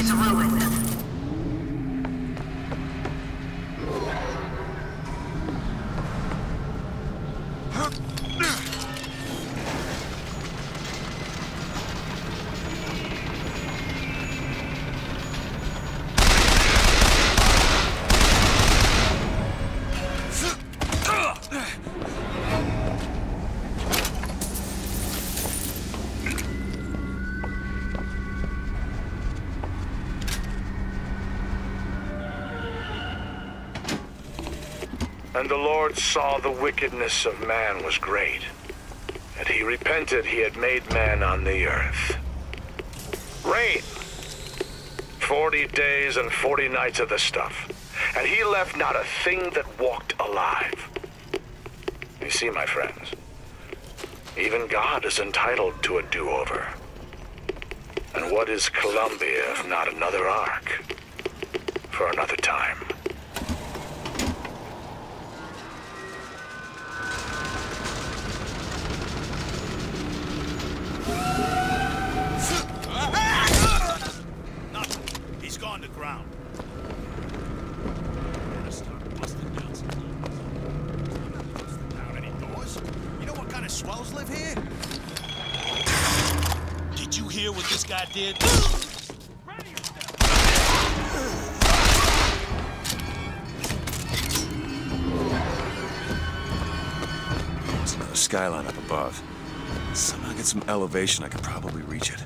is ruined. And the Lord saw the wickedness of man was great, and he repented he had made man on the earth. Rain. 40 days and 40 nights of the stuff, and he left not a thing that walked alive. You see, my friends, even God is entitled to a do-over. And what is Columbia if not another ark for another time? Did. Skyline up above. Somehow get some elevation, I could probably reach it.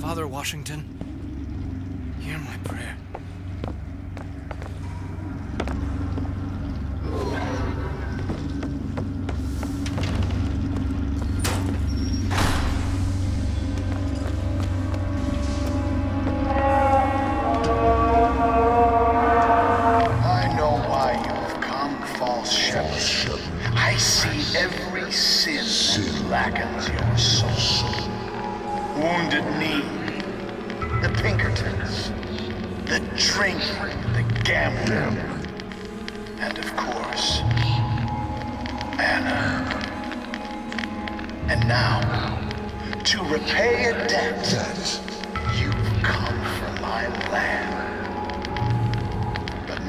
Father Washington, hear my prayer.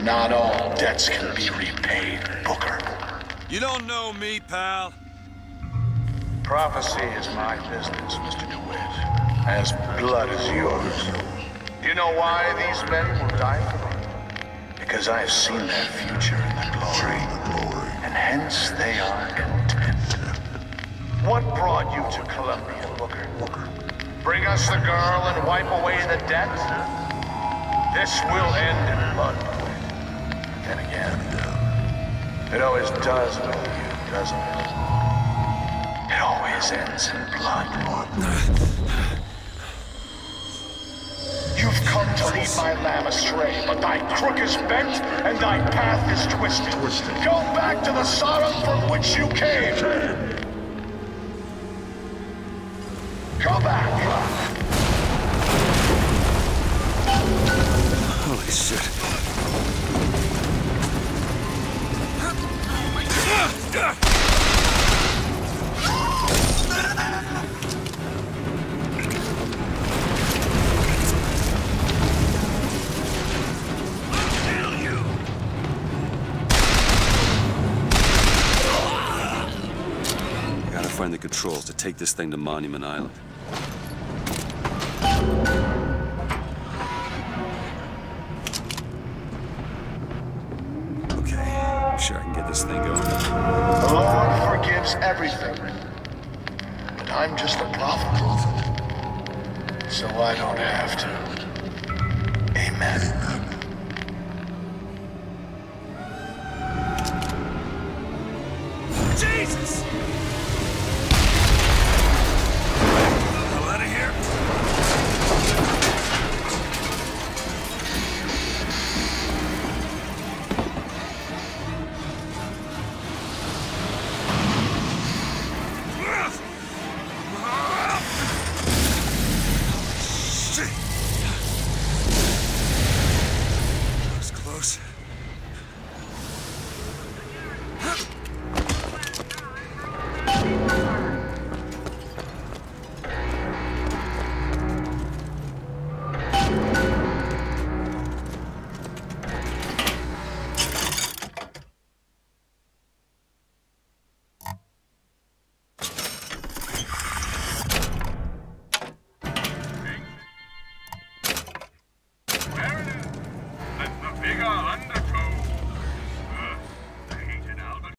Not all debts can be repaid, Booker. You don't know me, pal. Prophecy is my business, Mr. DeWitt. As blood is yours. Do you know why these men will die for? Because I have seen their future in the glory, and hence they are content. What brought you to Columbia, Booker? Bring us the girl and wipe away the debt? This will end in blood. It always does with you, doesn't it? It always ends in blood. You've come to lead my lamb astray, but thy crook is bent and thy path is twisted. Go back to the Sodom from which you came. Go back. Holy shit. find the controls to take this thing to Monument Island. Okay, sure I can get this thing going. The Lord forgives everything, but I'm just a prophet, so I don't have to. Amen. Jesus! I'm out of here. Shit. That was close. Big Island.